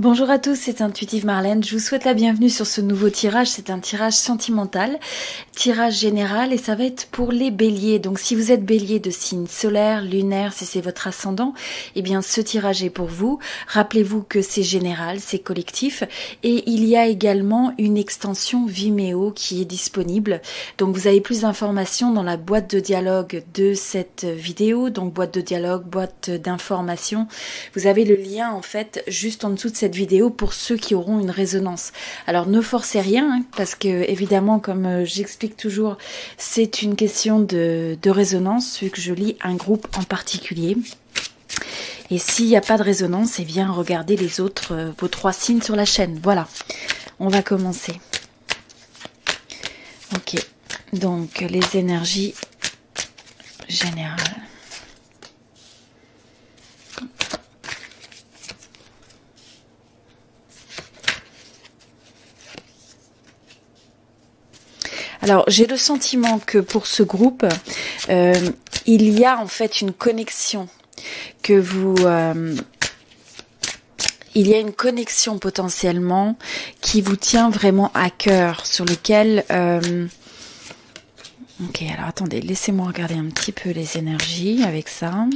Bonjour à tous, c'est Intuitive Marlène, je vous souhaite la bienvenue sur ce nouveau tirage. C'est un tirage sentimental, tirage général, et ça va être pour les béliers. Donc si vous êtes bélier de signe solaire, lunaire, si c'est votre ascendant, eh bien ce tirage est pour vous. Rappelez-vous que c'est général, c'est collectif, et il y a également une extension Vimeo qui est disponible. Donc vous avez plus d'informations dans la boîte de dialogue de cette vidéo, donc boîte de dialogue, boîte d'informations. Vous avez le lien en fait juste en dessous de cette vidéo pour ceux qui auront une résonance. Alors ne forcez rien hein, parce que évidemment, comme j'explique toujours, c'est une question de résonance vu que je lis un groupe en particulier. Et s'il n'y a pas de résonance, et eh bien regardez les autres, vos trois signes sur la chaîne. Voilà, on va commencer. Ok, donc les énergies générales. Alors, j'ai le sentiment que pour ce groupe, il y a en fait une connexion, que vous... il y a une connexion potentiellement qui vous tient vraiment à cœur, sur lequel... Ok, alors attendez, laissez-moi regarder un petit peu les énergies avec ça.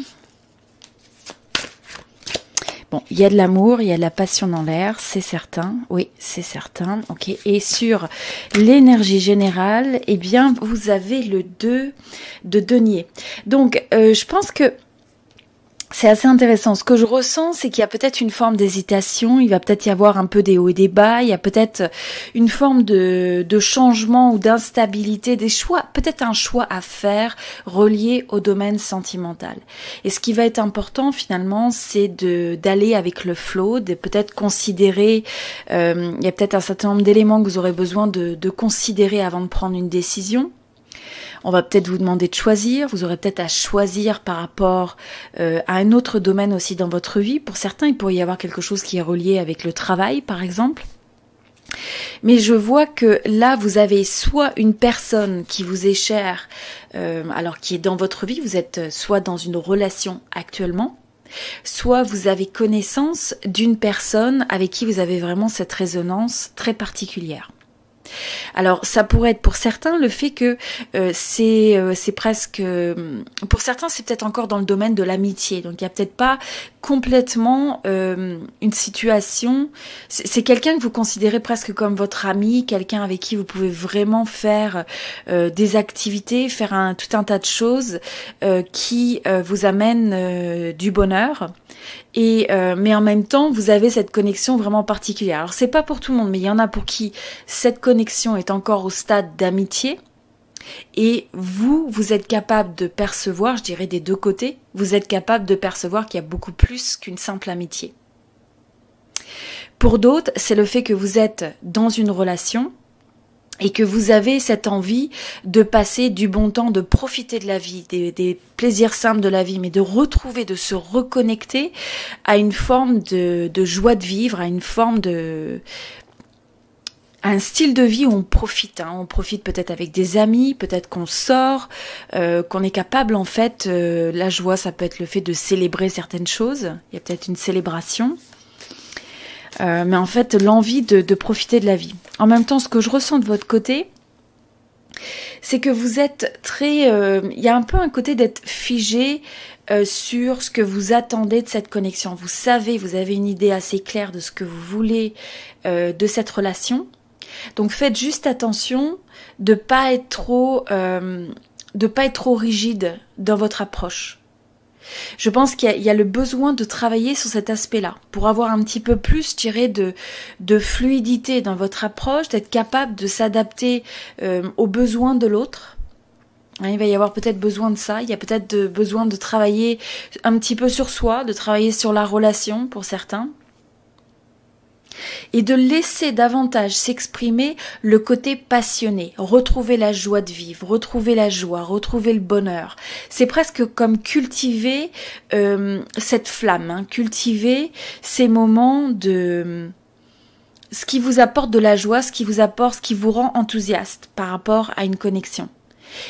Bon, il y a de l'amour, il y a de la passion dans l'air, c'est certain. Oui, c'est certain. Ok. Et sur l'énergie générale, eh bien, vous avez le 2 de denier. Donc, je pense que c'est assez intéressant. Ce que je ressens, c'est qu'il y a peut-être une forme d'hésitation. Il va peut-être y avoir un peu des hauts et des bas. Il y a peut-être une forme de changement ou d'instabilité, des choix, peut-être un choix à faire relié au domaine sentimental. Et ce qui va être important finalement, c'est d'aller avec le flow, de peut-être considérer. Il y a peut-être un certain nombre d'éléments que vous aurez besoin de considérer avant de prendre une décision. On va peut-être vous demander de choisir, vous aurez peut-être à choisir par rapport à un autre domaine aussi dans votre vie. Pour certains, il pourrait y avoir quelque chose qui est relié avec le travail, par exemple. Mais je vois que là, vous avez soit une personne qui vous est chère, alors qui est dans votre vie, vous êtes soit dans une relation actuellement, soit vous avez connaissance d'une personne avec qui vous avez vraiment cette résonance très particulière. Alors ça pourrait être pour certains le fait que c'est presque, pour certains c'est peut-être encore dans le domaine de l'amitié, donc il n'y a peut-être pas complètement une situation, c'est quelqu'un que vous considérez presque comme votre ami, quelqu'un avec qui vous pouvez vraiment faire des activités, faire tout un tas de choses qui vous amènent du bonheur. Et mais en même temps, vous avez cette connexion vraiment particulière. Alors c'est pas pour tout le monde, mais il y en a pour qui cette connexion est encore au stade d'amitié. Et vous, vous êtes capable de percevoir, je dirais des deux côtés, vous êtes capable de percevoir qu'il y a beaucoup plus qu'une simple amitié. Pour d'autres, c'est le fait que vous êtes dans une relation et que vous avez cette envie de passer du bon temps, de profiter de la vie, des plaisirs simples de la vie, mais de retrouver, de se reconnecter à une forme de joie de vivre, à une forme de... un style de vie où on profite, hein. On profite peut-être avec des amis, peut-être qu'on sort, qu'on est capable en fait, la joie ça peut être le fait de célébrer certaines choses, il y a peut-être une célébration, mais en fait l'envie de profiter de la vie. En même temps, ce que je ressens de votre côté, c'est que vous êtes très... il y a un peu un côté d'être figé sur ce que vous attendez de cette connexion. Vous savez, vous avez une idée assez claire de ce que vous voulez de cette relation. Donc faites juste attention de ne pas être trop, rigide dans votre approche. Je pense qu'il y a le besoin de travailler sur cet aspect-là, pour avoir un petit peu plus, je dirais, de fluidité dans votre approche, d'être capable de s'adapter aux besoins de l'autre. Il va y avoir peut-être besoin de ça, il y a peut-être besoin de travailler un petit peu sur soi, de travailler sur la relation pour certains. Et de laisser davantage s'exprimer le côté passionné, retrouver la joie de vivre, retrouver la joie, retrouver le bonheur. C'est presque comme cultiver cette flamme, hein, cultiver ces moments de... ce qui vous apporte de la joie, ce qui vous apporte, ce qui vous rend enthousiaste par rapport à une connexion.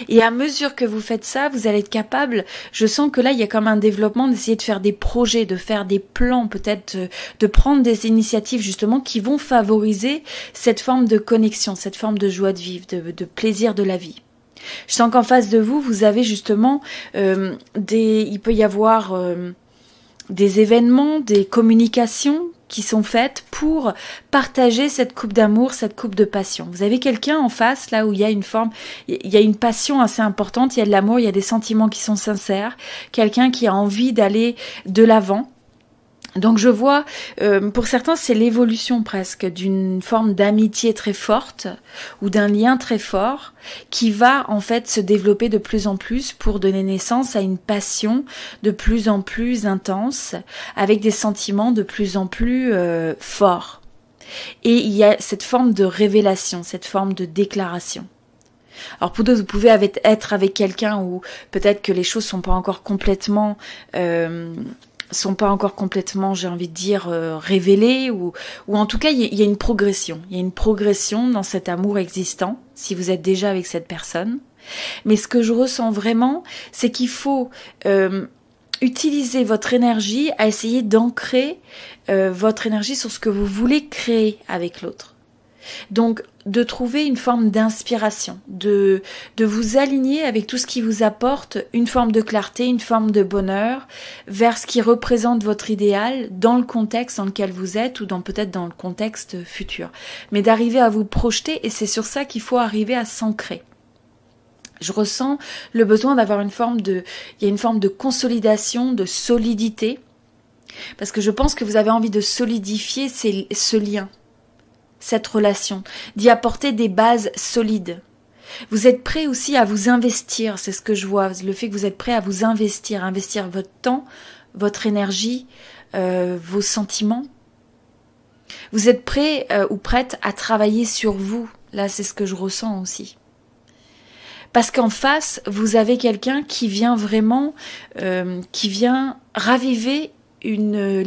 Et à mesure que vous faites ça, vous allez être capable, je sens que là il y a comme un développement d'essayer de faire des projets, de faire des plans peut-être, de prendre des initiatives justement qui vont favoriser cette forme de connexion, cette forme de joie de vivre, de plaisir de la vie. Je sens qu'en face de vous, vous avez justement, il peut y avoir des événements, des communications qui sont faites pour partager cette coupe d'amour, cette coupe de passion. Vous avez quelqu'un en face, là où il y a une forme, il y a une passion assez importante, il y a de l'amour, il y a des sentiments qui sont sincères, quelqu'un qui a envie d'aller de l'avant. Donc je vois, pour certains, c'est l'évolution presque d'une forme d'amitié très forte ou d'un lien très fort qui va en fait se développer de plus en plus pour donner naissance à une passion de plus en plus intense avec des sentiments de plus en plus forts. Et il y a cette forme de révélation, cette forme de déclaration. Alors pour d'autres, vous pouvez être avec quelqu'un où peut-être que les choses ne sont pas encore complètement... j'ai envie de dire, révélés, ou en tout cas, il y a une progression. Il y a une progression dans cet amour existant, si vous êtes déjà avec cette personne. Mais ce que je ressens vraiment, c'est qu'il faut utiliser votre énergie à essayer d'ancrer votre énergie sur ce que vous voulez créer avec l'autre. Donc, de trouver une forme d'inspiration, de vous aligner avec tout ce qui vous apporte une forme de clarté, une forme de bonheur, vers ce qui représente votre idéal dans le contexte dans lequel vous êtes ou peut-être dans le contexte futur. Mais d'arriver à vous projeter, et c'est sur ça qu'il faut arriver à s'ancrer. Je ressens le besoin d'avoir une forme de consolidation, de solidité, parce que je pense que vous avez envie de solidifier ce lien, cette relation, d'y apporter des bases solides. Vous êtes prêt aussi à vous investir, c'est ce que je vois, le fait que vous êtes prêt à vous investir, votre temps, votre énergie, vos sentiments. Vous êtes prêt ou prête à travailler sur vous, là c'est ce que je ressens aussi. Parce qu'en face, vous avez quelqu'un qui vient vraiment, qui vient raviver une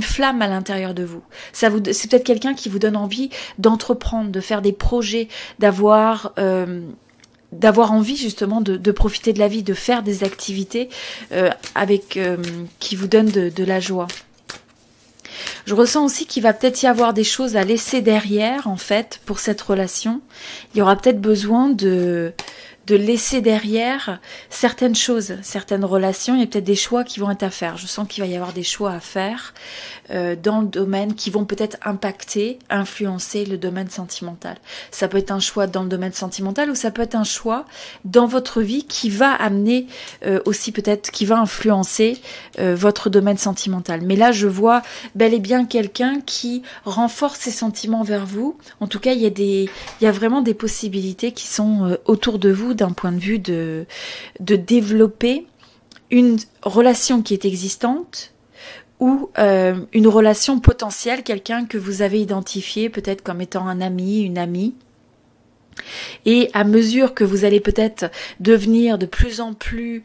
flamme à l'intérieur de vous. C'est peut-être quelqu'un qui vous donne envie d'entreprendre, de faire des projets, d'avoir envie justement de profiter de la vie, de faire des activités qui vous donnent de la joie. Je ressens aussi qu'il va peut-être y avoir des choses à laisser derrière, en fait, pour cette relation. Il y aura peut-être besoin de laisser derrière certaines choses, certaines relations. Il y a peut-être des choix qui vont être à faire. Je sens qu'il va y avoir des choix à faire dans le domaine qui vont peut-être impacter, influencer le domaine sentimental. Ça peut être un choix dans le domaine sentimental ou ça peut être un choix dans votre vie qui va amener aussi peut-être, qui va influencer votre domaine sentimental. Mais là, je vois bel et bien quelqu'un qui renforce ses sentiments vers vous. En tout cas, il y a vraiment des possibilités qui sont autour de vous, d'un point de vue de développer une relation qui est existante ou une relation potentielle, quelqu'un que vous avez identifié peut-être comme étant un ami, une amie. Et à mesure que vous allez peut-être devenir de plus en plus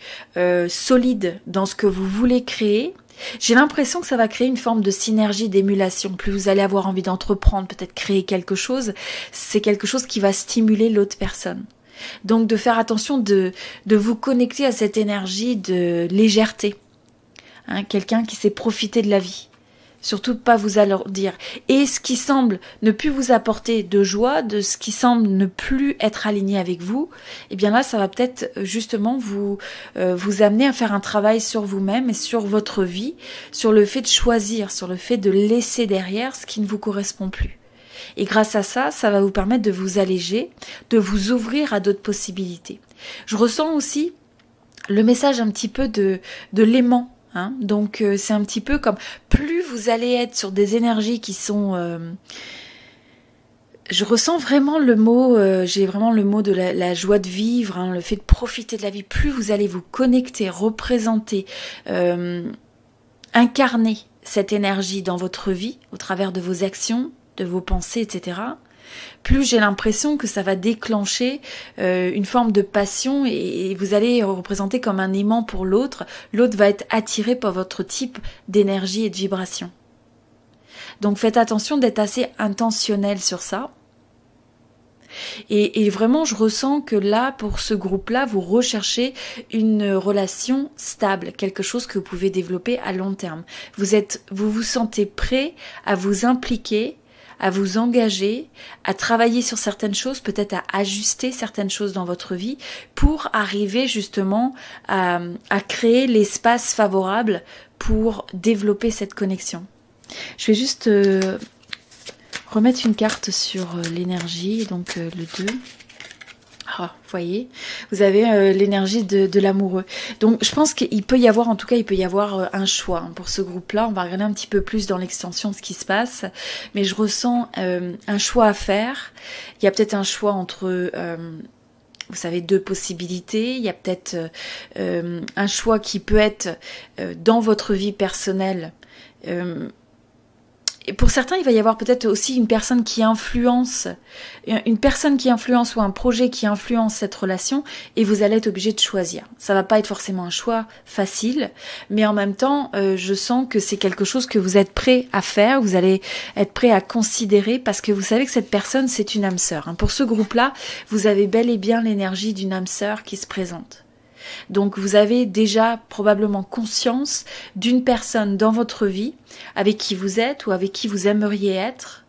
solide dans ce que vous voulez créer, j'ai l'impression que ça va créer une forme de synergie, d'émulation. Plus vous allez avoir envie d'entreprendre, peut-être créer quelque chose, c'est quelque chose qui va stimuler l'autre personne. Donc de faire attention de vous connecter à cette énergie de légèreté, hein, quelqu'un qui sait profiter de la vie, surtout pas vous alourdir. Et ce qui semble ne plus vous apporter de joie, de ce qui semble ne plus être aligné avec vous, eh bien là ça va peut-être justement vous amener à faire un travail sur vous-même et sur votre vie, sur le fait de choisir, sur le fait de laisser derrière ce qui ne vous correspond plus. Et grâce à ça, ça va vous permettre de vous alléger, de vous ouvrir à d'autres possibilités. Je ressens aussi le message un petit peu de l'aimant. Hein. Donc c'est un petit peu comme plus vous allez être sur des énergies qui sont... je ressens vraiment le mot, j'ai vraiment le mot de la joie de vivre, hein, le fait de profiter de la vie. Plus vous allez vous connecter, représenter, incarner cette énergie dans votre vie au travers de vos actions, de vos pensées, etc., plus j'ai l'impression que ça va déclencher une forme de passion et vous allez représenter comme un aimant pour l'autre. L'autre va être attiré par votre type d'énergie et de vibration. Donc faites attention d'être assez intentionnel sur ça. Et vraiment, je ressens que là, pour ce groupe-là, vous recherchez une relation stable, quelque chose que vous pouvez développer à long terme. Vous vous sentez prêt à vous impliquer, à vous engager, à travailler sur certaines choses, peut-être à ajuster certaines choses dans votre vie pour arriver justement à créer l'espace favorable pour développer cette connexion. Je vais juste remettre une carte sur l'énergie, donc le 2. Ah, vous voyez, vous avez l'énergie de l'amoureux. Donc je pense qu'il peut y avoir, en tout cas, il peut y avoir un choix. Hein. Pour ce groupe-là, on va regarder un petit peu plus dans l'extension ce qui se passe. Mais je ressens un choix à faire. Il y a peut-être un choix entre... vous savez, deux possibilités. Il y a peut-être un choix qui peut être dans votre vie personnelle. Et pour certains, il va y avoir peut-être aussi une personne qui influence, ou un projet qui influence cette relation, et vous allez être obligé de choisir. Ça va pas être forcément un choix facile, mais en même temps, je sens que c'est quelque chose que vous êtes prêt à faire, vous allez être prêt à considérer, parce que vous savez que cette personne, c'est une âme sœur. Hein. Pour ce groupe-là, vous avez bel et bien l'énergie d'une âme sœur qui se présente. Donc vous avez déjà probablement conscience d'une personne dans votre vie avec qui vous êtes ou avec qui vous aimeriez être,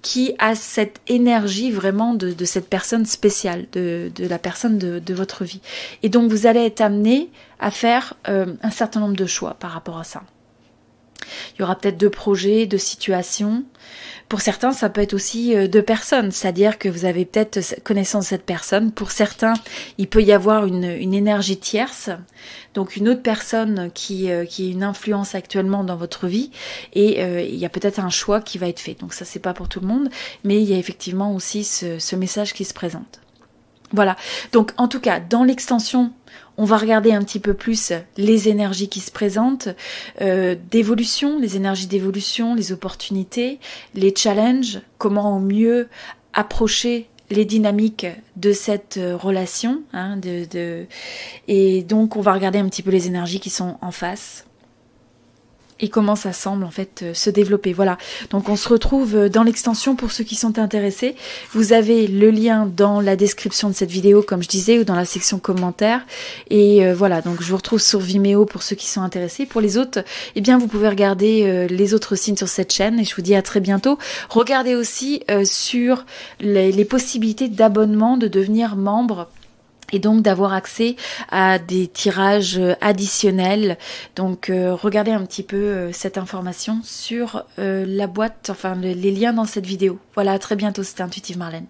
qui a cette énergie vraiment de cette personne spéciale, de la personne de votre vie. Et donc vous allez être amené à faire un certain nombre de choix par rapport à ça. Il y aura peut-être deux projets, deux situations. Pour certains, ça peut être aussi deux personnes, c'est-à-dire que vous avez peut-être connaissance de cette personne. Pour certains, il peut y avoir une énergie tierce, donc une autre personne qui a une influence actuellement dans votre vie, et il y a peut-être un choix qui va être fait. Donc ça, c'est pas pour tout le monde, mais il y a effectivement aussi ce message qui se présente. Voilà, donc en tout cas, dans l'extension, on va regarder un petit peu plus les énergies qui se présentent, d'évolution, les énergies d'évolution, les opportunités, les challenges, comment au mieux approcher les dynamiques de cette relation. Hein, Et donc, on va regarder un petit peu les énergies qui sont en face. Et comment ça semble en fait se développer. Voilà, donc on se retrouve dans l'extension pour ceux qui sont intéressés. Vous avez le lien dans la description de cette vidéo, comme je disais, ou dans la section commentaires. Et voilà, donc je vous retrouve sur Vimeo pour ceux qui sont intéressés. Pour les autres, eh bien vous pouvez regarder les autres signes sur cette chaîne et je vous dis à très bientôt. Regardez aussi sur les possibilités d'abonnement, de devenir membre, et donc d'avoir accès à des tirages additionnels. Donc regardez un petit peu cette information sur la boîte, enfin les liens dans cette vidéo. Voilà, à très bientôt, c'était Intuitive Marlène.